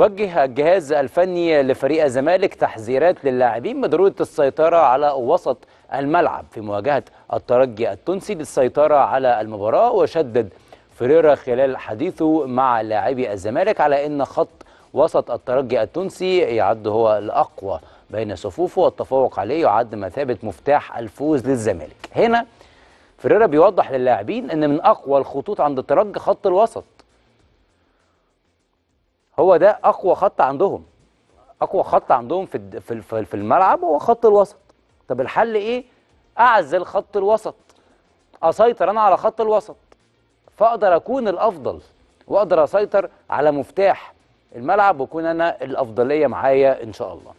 وجه الجهاز الفني لفريق الزمالك تحذيرات للاعبين بضروره السيطره على وسط الملعب في مواجهه الترجي التونسي للسيطره على المباراه. وشدد فيريرا خلال حديثه مع لاعبي الزمالك على ان خط وسط الترجي التونسي يعد هو الاقوى بين صفوفه والتفوق عليه يعد مثابه مفتاح الفوز للزمالك. هنا فيريرا بيوضح للاعبين ان من اقوى الخطوط عند الترجي خط الوسط، هو ده اقوى خط عندهم، اقوى خط عندهم في الملعب هو خط الوسط. طب الحل ايه؟ اعزل خط الوسط، اسيطر انا على خط الوسط فاقدر اكون الافضل واقدر اسيطر على مفتاح الملعب واكون انا الافضليه معايا ان شاء الله.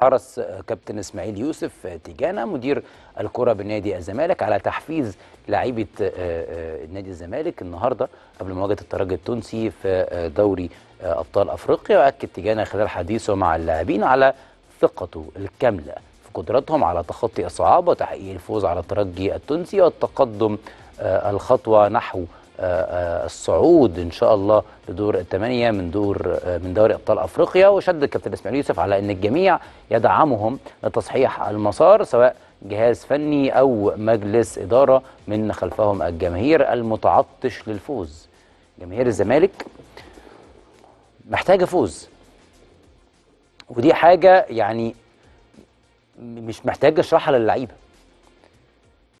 حرص كابتن إسماعيل يوسف تيجانا مدير الكرة بنادي الزمالك على تحفيز لاعيبة نادي الزمالك النهارده قبل مواجهة الترجي التونسي في دوري أبطال أفريقيا. وأكد تيجانا خلال حديثه مع اللاعبين على ثقته الكاملة في قدرتهم على تخطي الصعاب وتحقيق الفوز على الترجي التونسي والتقدم الخطوة نحو الصعود ان شاء الله لدور الثمانيه من دوري ابطال افريقيا. وشدد كابتن اسماعيل يوسف على ان الجميع يدعمهم لتصحيح المسار سواء جهاز فني او مجلس اداره من خلفهم الجماهير المتعطش للفوز. جماهير الزمالك محتاجه فوز، ودي حاجه يعني مش محتاجه اشرحها للعيبه.